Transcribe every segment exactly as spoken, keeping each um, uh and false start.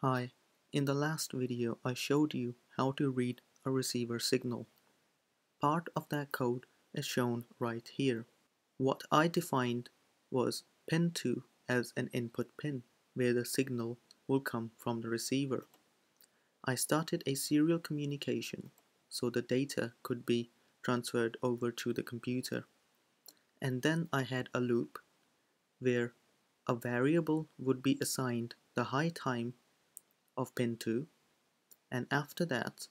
Hi, in the last video I showed you how to read a receiver signal. Part of that code is shown right here. What I defined was pin two as an input pin where the signal will come from the receiver. I started a serial communication so the data could be transferred over to the computer. And then I had a loop where a variable would be assigned the high time of pin two, and after that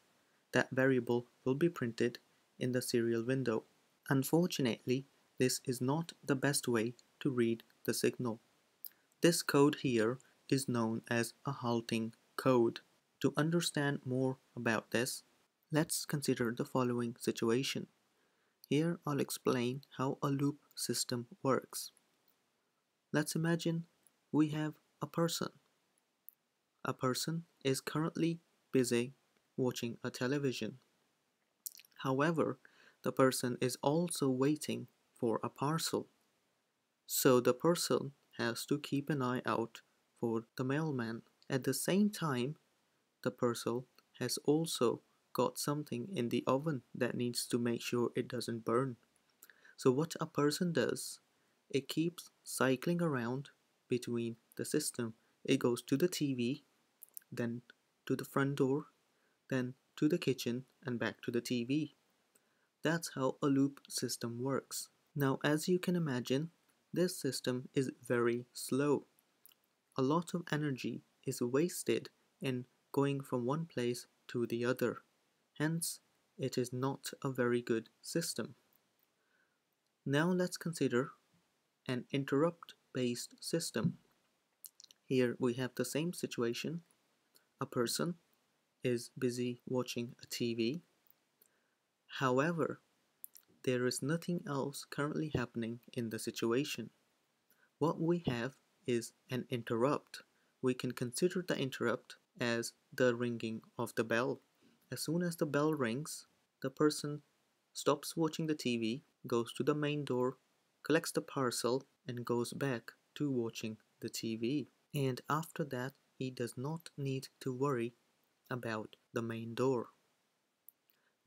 that variable will be printed in the serial window. Unfortunately, this is not the best way to read the signal. This code here is known as a halting code. To understand more about this, let's consider the following situation. Here I'll explain how a loop system works. Let's imagine we have a person. A person is currently busy watching a television. However, the person is also waiting for a parcel. So the person has to keep an eye out for the mailman. At the same time, the parcel has also got something in the oven that needs to make sure it doesn't burn. So what a person does, it keeps cycling around between the system. It goes to the T V, then to the front door, then to the kitchen and back to the T V. That's how a loop system works. Now, as you can imagine, this system is very slow. A lot of energy is wasted in going from one place to the other. Hence, it is not a very good system. Now let's consider an interrupt-based system. Here we have the same situation. A person is busy watching a T V. However, there is nothing else currently happening in the situation. What we have is an interrupt. We can consider the interrupt as the ringing of the bell. As soon as the bell rings, the person stops watching the T V, goes to the main door, collects the parcel, and goes back to watching the T V. And after that, he does not need to worry about the main door.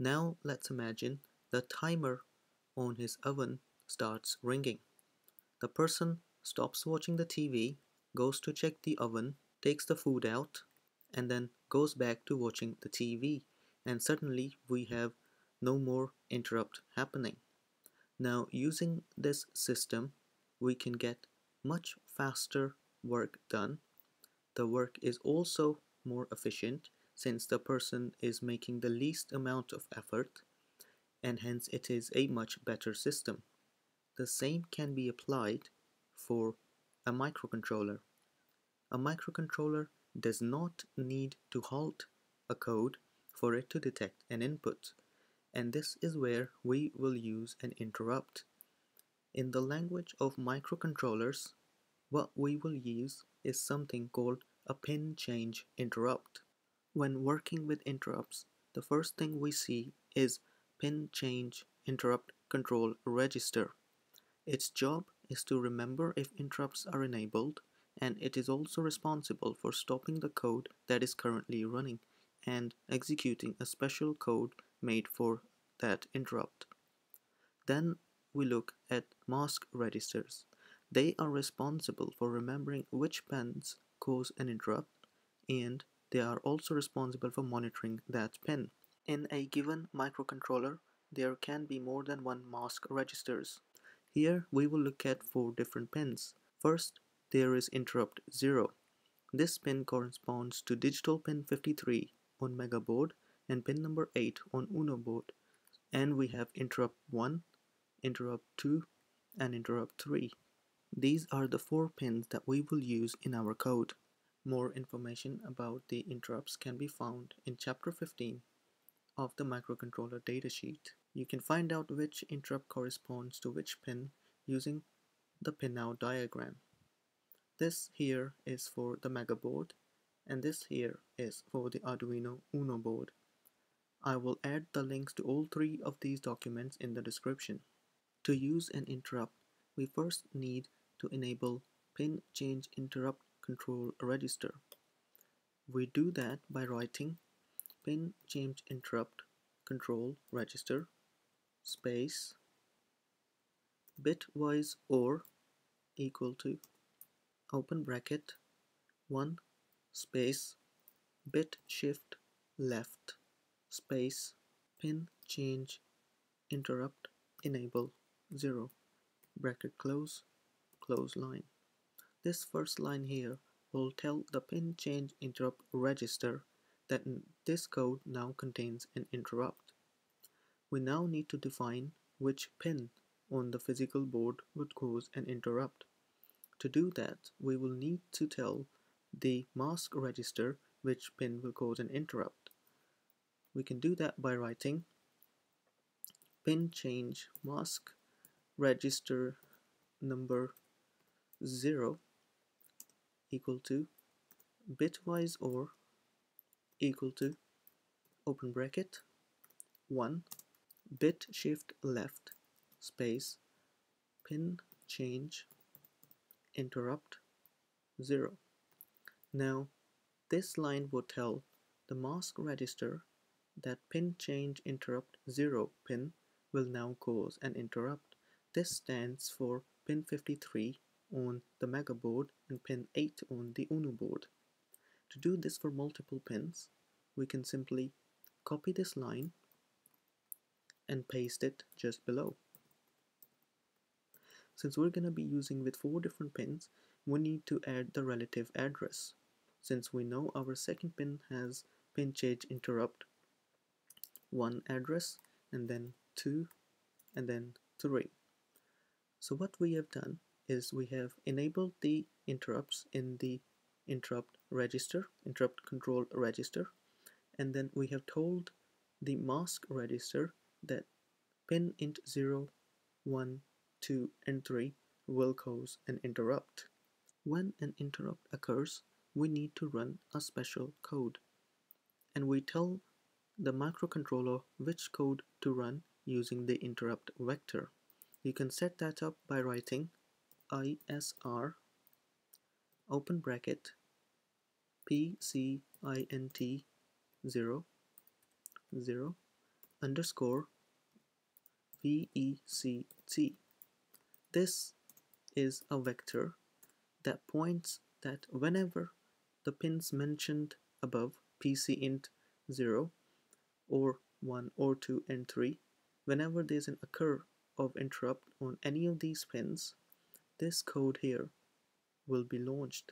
Now let's imagine the timer on his oven starts ringing. The person stops watching the T V, goes to check the oven, takes the food out, and then goes back to watching the T V. And suddenly we have no more interrupt happening. Now, using this system, we can get much faster work done. The work is also more efficient since the person is making the least amount of effort, and hence it is a much better system. The same can be applied for a microcontroller. A microcontroller does not need to halt a code for it to detect an input, and this is where we will use an interrupt. In the language of microcontrollers, what we will use is something called a pin change interrupt. When working with interrupts, the first thing we see is pin change interrupt control register. Its job is to remember if interrupts are enabled, and it is also responsible for stopping the code that is currently running and executing a special code made for that interrupt. Then we look at mask registers. They are responsible for remembering which pins cause an interrupt, and they are also responsible for monitoring that pin. In a given microcontroller, there can be more than one mask registers. Here we will look at four different pins. First, there is interrupt zero. This pin corresponds to digital pin fifty-three on Mega board and pin number eight on Uno board. And we have interrupt one, interrupt two, and interrupt three. These are the four pins that we will use in our code. More information about the interrupts can be found in chapter fifteen of the microcontroller datasheet. You can find out which interrupt corresponds to which pin using the pinout diagram. This here is for the Mega board, and this here is for the Arduino Uno board. I will add the links to all three of these documents in the description. To use an interrupt, we first need to enable pin change interrupt control register. We do that by writing pin change interrupt control register space bitwise or equal to open bracket one space bit shift left space pin change interrupt enable zero bracket close close line. This first line here will tell the pin change interrupt register that this code now contains an interrupt. We now need to define which pin on the physical board would cause an interrupt. To do that, we will need to tell the mask register which pin will cause an interrupt. We can do that by writing pin change mask register number zero equal to bitwise or equal to open bracket one bit shift left space pin change interrupt zero. Now this line will tell the mask register that pin change interrupt zero pin will now cause an interrupt. This stands for pin fifty-three on the Mega board and pin eight on the UNO board. To do this for multiple pins, we can simply copy this line and paste it just below. Since we're going to be using with four different pins, we need to add the relative address. Since we know our second pin has pin change interrupt one address, and then two, and then three. So what we have done is we have enabled the interrupts in the interrupt register, interrupt control register, and then we have told the mask register that pin int zero, one, two, and three will cause an interrupt. When an interrupt occurs, we need to run a special code, and we tell the microcontroller which code to run using the interrupt vector. You can set that up by writing I S R open bracket P C I N T zero zero underscore V E C T. This is a vector that points that whenever the pins mentioned above P C I N T zero or one or two and three, whenever there's an occur of interrupt on any of these pins, this code here will be launched.